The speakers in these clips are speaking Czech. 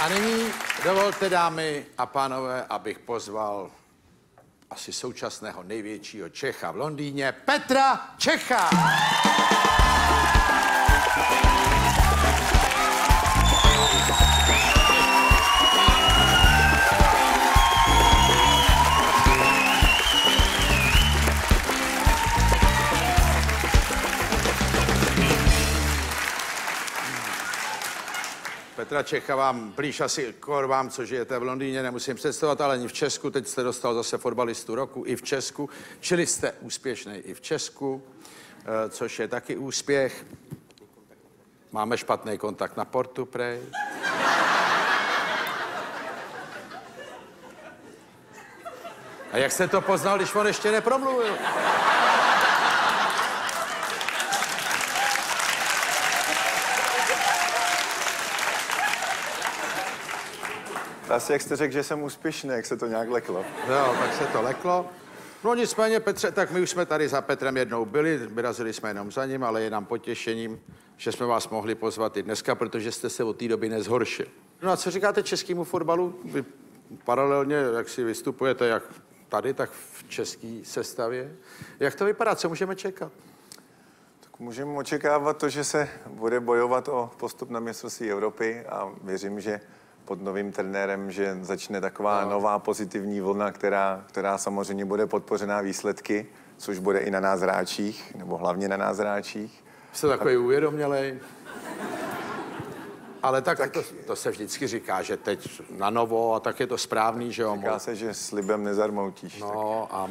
A nyní dovolte, dámy a pánové, abych pozval asi současného největšího Čecha v Londýně, Petra Čecha. Petra Čecha vám blíž asi vám, co žijete v Londýně, nemusím představovat, ale ani v Česku. Teď jste dostal zase fotbalistu roku i v Česku, čili jste úspěšný i v Česku, což je taky úspěch. Máme špatný kontakt na portu, prej. A jak jste to poznal, když on ještě nepromluvil? Asi jak jste řekl, že jsem úspěšný, jak se to nějak leklo. No, tak se to leklo. No nicméně, Petře, tak my už jsme tady za Petrem jednou byli, vyrazili jsme jenom za ním, ale je nám potěšením, že jsme vás mohli pozvat i dneska, protože jste se od té doby nezhoršili. No a co říkáte českému fotbalu? Vy paralelně, jak si vystupujete, jak tady, tak v české sestavě. Jak to vypadá? Co můžeme čekat? Můžeme očekávat to, že se bude bojovat o postup na mistrovství Evropy a věřím, že pod novým trenérem, že začne taková nová pozitivní vlna, která samozřejmě bude podpořená výsledky, což bude i na nás hráčích, nebo hlavně na nás hráčích. Jste takový uvědomělej. Ale tak to se vždycky říká, že teď na novo a tak je to správný, že jo? Říká se, že slibem nezarmoutíš. No tak. A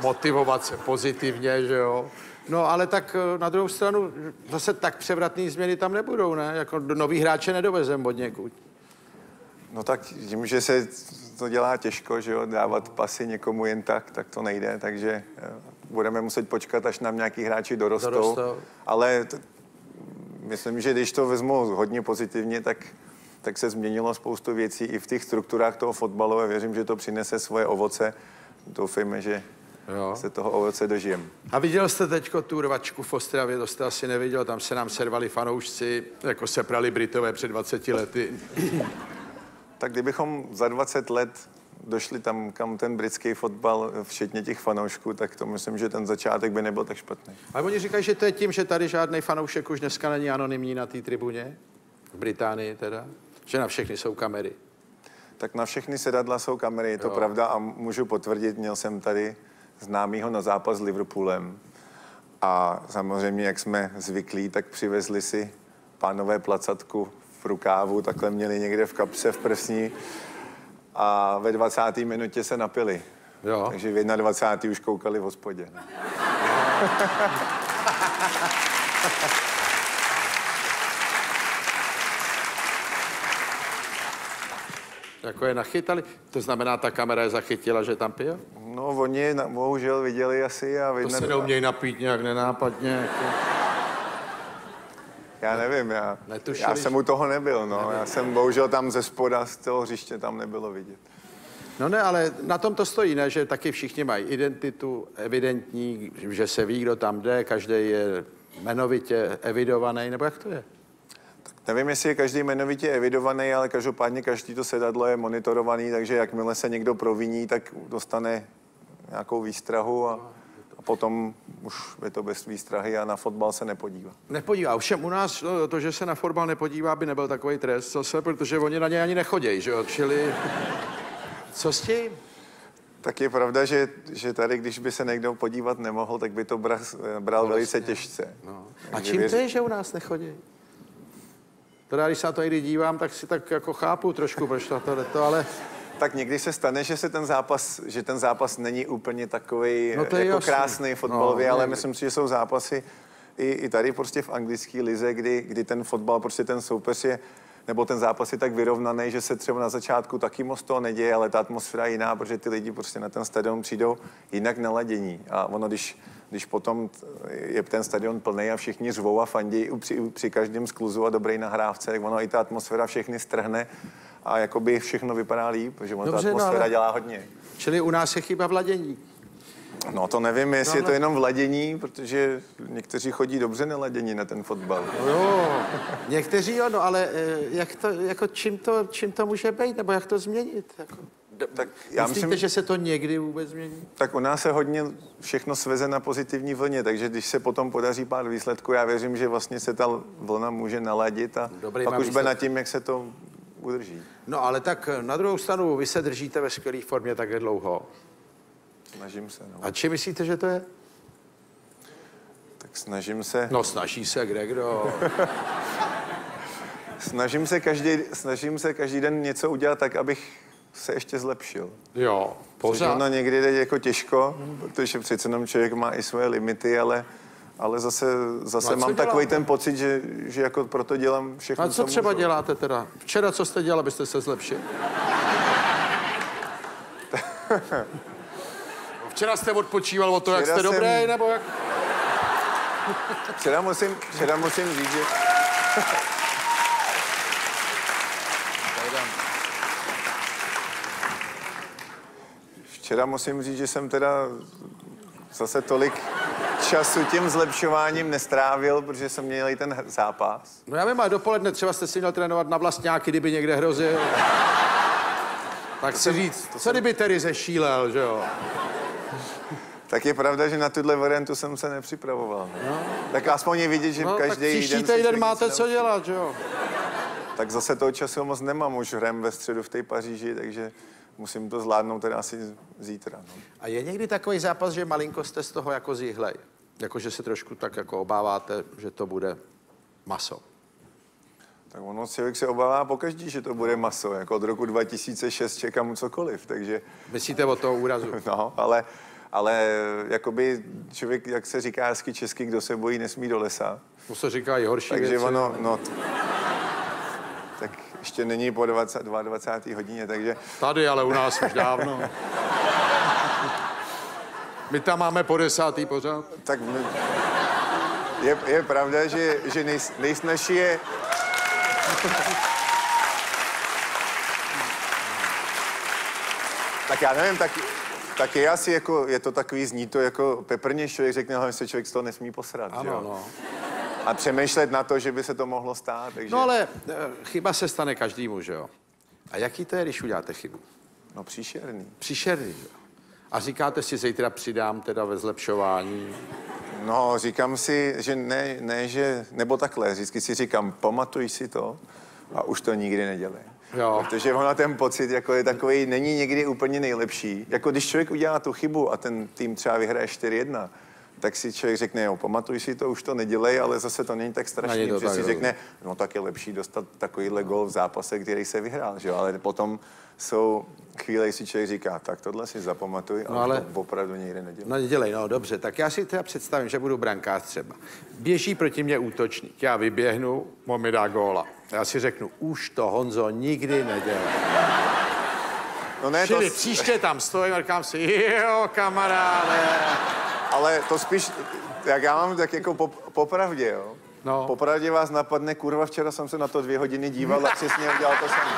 motivovat se pozitivně, že jo? No, ale tak na druhou stranu zase tak převratné změny tam nebudou, ne? Jako nový hráče nedovezem od někud. No tak tím, že se to dělá těžko, že jo, dávat pasy někomu jen tak, tak to nejde, takže budeme muset počkat, až nám nějaký hráči dorostou. Ale myslím, že když to vezmu hodně pozitivně, tak se změnilo spoustu věcí i v těch strukturách toho fotbalu a věřím, že to přinese svoje ovoce. Doufejme, že se toho ovoce dožijeme. A viděl jste teďko tu rvačku v Ostravě, to jste asi neviděl, tam se nám servali fanoušci, jako se prali Britové před 20 lety. Tak kdybychom za 20 let došli tam, kam ten britský fotbal, včetně těch fanoušků, tak to myslím, že ten začátek by nebyl tak špatný. Ale oni říkají, že to je tím, že tady žádný fanoušek už dneska není anonymní na té tribuně, v Británii teda, že na všechny jsou kamery. Tak na všechny sedadla jsou kamery, je to pravda a můžu potvrdit, měl jsem tady známýho na zápas s Liverpoolem. A samozřejmě, jak jsme zvyklí, tak přivezli si pánové placatku v rukávu, takhle měli někde v kapse, v prsní a ve 20. minutě se napili. Jo. Takže v 21. už koukali v hospodě. Jako je nachytali? To znamená, ta kamera je zachytila, že tam pije? No, oni je bohužel viděli asi a... To se neumějí napít nějak nenápadně. Jako... Já nevím, já jsem u toho nebyl, no. Nevím. Já jsem bohužel tam ze spoda, z toho hřiště tam nebylo vidět. No ne, ale na tom to stojí, ne? Že taky všichni mají identitu evidentní, že se ví, kdo tam jde, každý je jmenovitě evidovaný, nebo jak to je? Nevím, jestli je každý jmenovitě evidovaný, ale každopádně každý to sedadlo je monitorovaný, takže jakmile se někdo proviní, tak dostane nějakou výstrahu a potom už je to bez výstrahy a na fotbal se nepodívá. Nepodívá. Ovšem u nás to, že se na fotbal nepodívá, by nebyl takový trest zase, protože oni na ně ani nechodějí, že jo? Čili... Co s tím? Tak je pravda, že tady, když by se někdo podívat nemohl, tak by to bral no, velice těžce. No. A čím to je, že u nás nechodí? Teda, když se na to někdy dívám, tak si tak jako chápu trošku, proč to, ale... Tak někdy se stane, že ten zápas není úplně takový no jako krásný fotbalový, no, ale myslím si, že jsou zápasy i tady prostě v anglické lize, kdy ten fotbal, prostě ten soupeř je, nebo ten zápas je tak vyrovnaný, že se třeba na začátku taky moc toho neděje, ale ta atmosféra je jiná, protože ty lidi prostě na ten stadion přijdou jinak naladění. A ono, když potom je ten stadion plný a všichni řvou a fandí při každém skluzu a dobrý nahrávce, tak ono i ta atmosféra všechny strhne a jakoby všechno vypadá líp, protože ono ta atmosféra dělá hodně. Čili u nás je chyba v ladění. No to nevím, jestli je to jenom vladění, protože někteří chodí dobře neladění na ten fotbal. No, někteří jo, no, ale jak to, jako čím to může být, nebo jak to změnit? Jako? Tak já myslím, že se to někdy vůbec změní? Tak u nás se hodně všechno sveze na pozitivní vlně, takže když se potom podaří pár výsledků, já věřím, že vlastně se ta vlna může naladit a pak už bude nad tím, jak se to udrží. No ale tak na druhou stranu, vy se držíte ve skvělé formě také dlouho. Snažím se, no. A čím myslíte, že to je? Tak snažím se... No snaží se, kde kdo. Snažím se každý den něco udělat tak, abych se ještě zlepšil. Jo, pořád. Ono někdy jde jako těžko, protože přece jenom člověk má i svoje limity, ale zase mám takový ten pocit, že jako proto dělám všechno, co můžu. A co třeba děláte teda? Včera co jste dělal, abyste se zlepšil? Včera jste odpočíval o to, jak jste dobrý, nebo jak... Včera musím říct, že... Včera musím říct, že jsem teda zase tolik času tím zlepšováním nestrávil, protože jsem měl i ten zápas. No já vím, ale dopoledne třeba jste si měl trénovat na vlastňáky, kdyby někde hrozil. Tak si říct, co kdyby tedy zešílel, že jo? Tak je pravda, že na tuhle variantu jsem se nepřipravoval. No. Tak aspoň je vidět, že každý den... Příští týden máte co dělat, že jo? Tak zase toho času moc nemám, už hrem ve středu v té Paříži, takže musím to zvládnout teda asi zítra. No. A je někdy takový zápas, že malinko jste z toho jako zíhlej? Jako, že se trošku tak jako obáváte, že to bude maso? Tak ono člověk se obává pokaždý, že to bude maso. Jako od roku 2006 čekám cokoliv, takže... Myslíte o toho úrazu? No, ale jakoby člověk, jak se říká hezky česky, kdo se bojí, nesmí do lesa. To se říká i horší věci. Takže ono, no... Tak ještě není po 22. hodině, takže... Tady, ale u nás už dávno. My tam máme po 10. pořád. Tak my... je pravda, že nejsnažší je... Tak já nevím, tak je asi jako, je to takový, zní to jako peprně, člověk řekne, hlavně se člověk z toho nesmí posrat, ano, že jo? No. A přemýšlet na to, že by se to mohlo stát, takže... No ale chyba se stane každému, že jo? A jaký to je, když uděláte chybu? No příšerný. Příšerný, jo. A říkáte si, zítra přidám teda ve zlepšování? No, říkám si, že nebo takhle, vždycky si říkám, pamatuj si to a už to nikdy nedělej. Jo. Protože ona ten pocit jako je takový, není někdy úplně nejlepší. Jako když člověk udělá tu chybu a ten tým třeba vyhraje 4-1, tak si člověk řekne, jo, pamatuj si to, už to nedělej, ale zase to není tak strašný, není to protože tak, si řekne, no tak je lepší dostat takovýhle gól v zápase, který se vyhrál, že jo, ale potom jsou chvíle, když si člověk říká, tak tohle si zapamatuj, no, ale to opravdu někde nedělej. No nedělej, no dobře, tak já si teda představím, že budu brankář třeba. Běží proti mě útočník, já vyběhnu, on mi dá góla. Já si řeknu, už to, Honzo, nikdy nedělej. No ne, čili to... příště tam stojím a říkám si, jo, kamaráde. Ale to spíš, jak já mám, tak jako popravdě, jo. No. Popravdě vás napadne, kurva, včera jsem se na to 2 hodiny díval a přesně udělal to samý.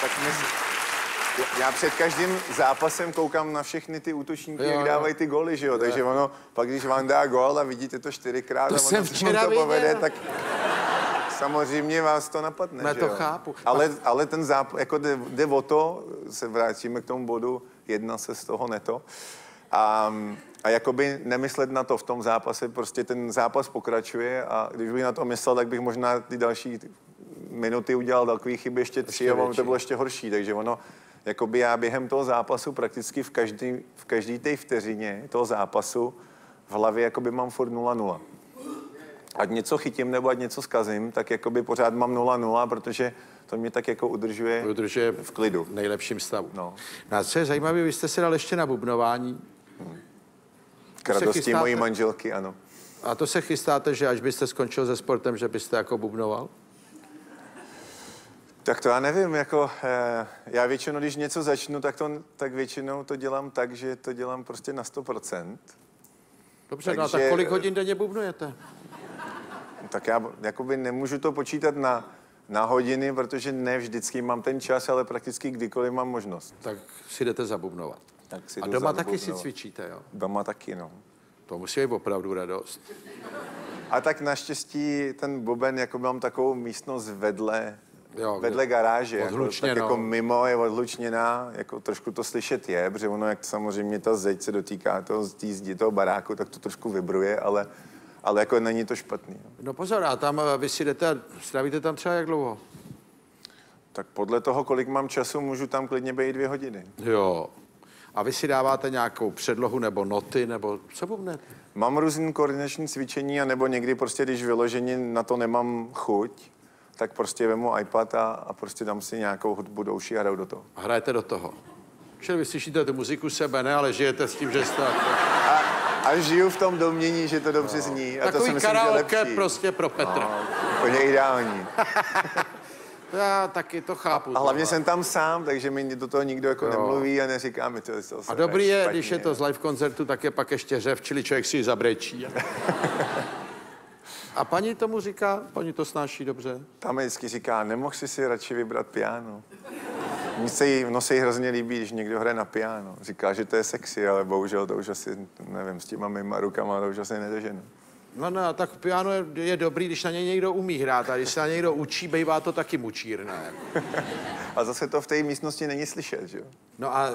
Tak já před každým zápasem koukám na všechny ty útočníky, jo, jak dávají ty góly, že jo. Takže ono, pak když vám dá gól a vidíte to 4krát a ono se to povede, tak... Samozřejmě vás to napadne, já to chápu. Ale ten zápas, jako jde o to, se vrátíme k tomu bodu, jedna se z toho neto. A jakoby nemyslet na to v tom zápase, prostě ten zápas pokračuje a když bych na to myslel, tak bych možná ty další minuty udělal takový chyby ještě 3 a to bylo ještě horší, takže ono, jakoby já během toho zápasu prakticky v každý té vteřině toho zápasu v hlavě jakoby mám furt 0-0. Ať něco chytím nebo ať něco zkazím, tak jakoby pořád mám 0-0, protože to mě tak jako udržuje v klidu. V nejlepším stavu. No. No a co je zajímavé, vy jste se dal ještě na bubnování. K radosti mojí manželky, ano. A to se chystáte, že až byste skončil se sportem, že byste jako bubnoval? Tak to já nevím, jako já většinou, když něco začnu, tak většinou to dělám tak, že to dělám prostě na 100%. Dobře, takže... no a tak kolik hodin denně bubnujete? Tak já jakoby nemůžu to počítat na, na hodiny, protože ne vždycky mám ten čas, ale prakticky kdykoliv mám možnost. Tak si jdete zabubnovat. Tak si a doma zabubnovat. Taky si cvičíte, jo? Doma taky, no. To musí být opravdu radost. A tak naštěstí ten buben, jako mám takovou místnost vedle, jo, vedle garáže, jako, tak jako mimo je odlučněná, jako trošku to slyšet je, protože ono, jak samozřejmě ta zeď se dotýká toho, zdi toho baráku, tak to trošku vibruje, ale jako není to špatný. No pozor, a tam vy si jdete a strávíte tam třeba jak dlouho? Tak podle toho, kolik mám času, můžu tam klidně být 2 hodiny. Jo. A vy si dáváte nějakou předlohu nebo noty, nebo co bubnete? Mám různý koordinační cvičení, anebo někdy prostě, když vyloženě na to nemám chuť, tak prostě vemu iPad a prostě dám si nějakou hudbu douší a hraju do toho. A hrajete do toho. Čili vy slyšíte tu muziku sebe, ne, ale žijete s tím, že jste... A žiju v tom domění, že to dobře no. zní. A takový to si myslím, karaoke že lepší. Prostě pro Petra. No, úplně ideální. Já taky to chápu. A hlavně jsem tam sám, takže mi do toho nikdo jako nemluví a neříká mi to. A dobrý je, špatně. Když je to z live koncertu, tak je pak ještě řev, čili člověk si ji zabrečí. A paní tomu říká, paní to snáší dobře? Tam vždycky říká, nemohl jsi si radši vybrat piano. Mně se jí hrozně líbí, když někdo hraje na piano. Říká, že to je sexy, ale bohužel to už asi, nevím, s těma mýma rukama to už asi nedoženu. No, no, tak piano je dobrý, když na něj někdo umí hrát, a když se na něj někdo učí, bývá to taky mučírna. Jako. A zase to v té místnosti není slyšet, že jo? No a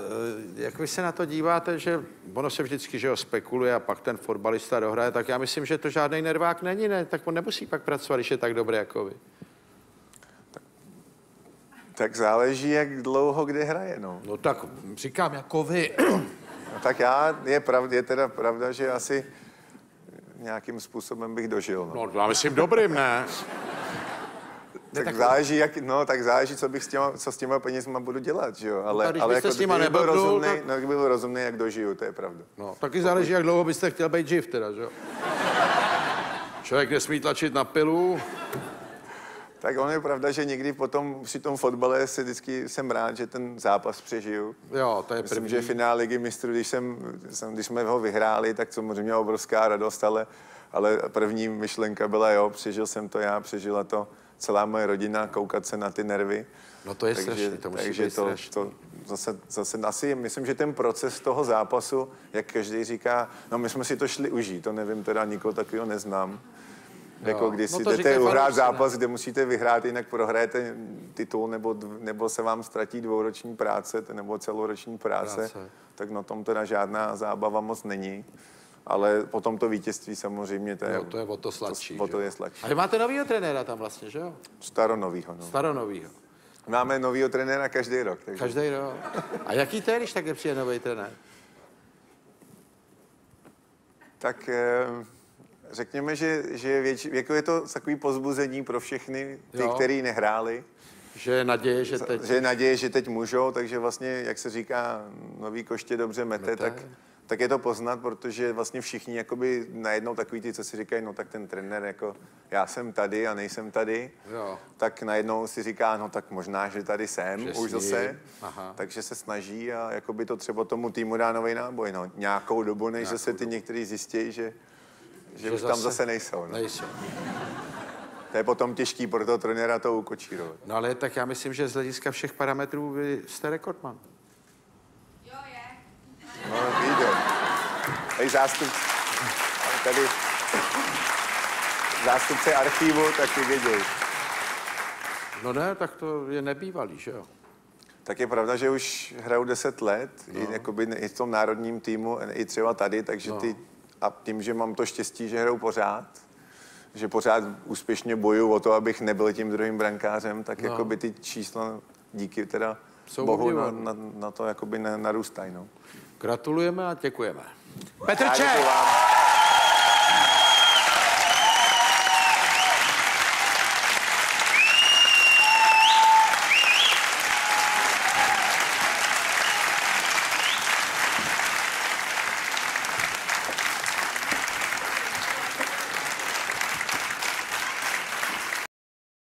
jak vy se na to díváte, že ono se vždycky, že jo, spekuluje a pak ten fotbalista dohraje, tak já myslím, že to žádný nervák není, ne? Tak on nemusí pak pracovat, když je tak dobrý jako vy. Tak záleží, jak dlouho kde hraje, no. No tak říkám, jako vy. No, tak já, je teda pravda, že asi nějakým způsobem bych dožil, no. No, já myslím dobrým, ne? Tak záleží, jak, no, tak záleží, co s těma penězma budu dělat, že jo? Ale jako, kdyby byl rozumný, jak dožiju, to je pravda. No, taky záleží, jak dlouho byste chtěl být živ, teda, že jo? Člověk nesmí tlačit na pilu. Tak ono je pravda, že někdy potom při tom fotbale se vždycky jsem rád, že ten zápas přežiju. Jo, to je myslím, první. Že finále Ligy mistrů, když jsme ho vyhráli, tak samozřejmě obrovská radost, ale první myšlenka byla, jo, přežil jsem to já, přežila to celá moje rodina, koukat se na ty nervy. No to je strašný, to musí být strašný. To zase asi, myslím, že ten proces toho zápasu, jak každý říká, no my jsme si to šli užít, to nevím, teda nikoho takového neznám. Jako když si jdete uhrát zápas, kde musíte vyhrát, jinak prohrajete titul, nebo se vám ztratí dvouroční práce, nebo celoroční práce, tak na tom teda žádná zábava moc není. Ale potom to vítězství samozřejmě, to je... Jo, to je o to sladší. O to je sladší. A vy máte novýho trenéra tam vlastně, že jo? Staronovýho, no. Staronovýho. Máme novýho trenéra každý rok. Takže... Každý rok. A jaký to je, když takhle přijde nový trenér? Tak... Řekněme, jako je to takový pozbuzení pro všechny, ty, kteří nehráli. Že je naděje, že teď můžou, takže vlastně, jak se říká, nový koště dobře mete, tak je to poznat, protože vlastně všichni jakoby najednou takový ty, co si říkají, no tak ten trenér, jako já jsem tady a nejsem tady, tak najednou si říká, no tak možná, že tady jsem už zase, takže se snaží a jakoby to třeba tomu týmu dá nový náboj, no nějakou dobu, než zase ty někteří zjistí, že už tam zase nejsou, no. Nejsou. To je potom těžký pro toho trenéra to ukočírovat. No ale tak já myslím, že z hlediska všech parametrů vy jste rekordman. Jo, je. No, jde. Tady zástupce archivu taky vědějí. No ne, tak to je nebývalý, že jo? Tak je pravda, že už hraju 10 let, i v tom národním týmu, i třeba tady, takže ty... A tím, že mám to štěstí, že hraju pořád, že pořád úspěšně bojuju o to, abych nebyl tím druhým brankářem, tak jakoby ty čísla díky teda jsou bohu na to jakoby narůstají. No. Gratulujeme a děkujeme. Petr Čech!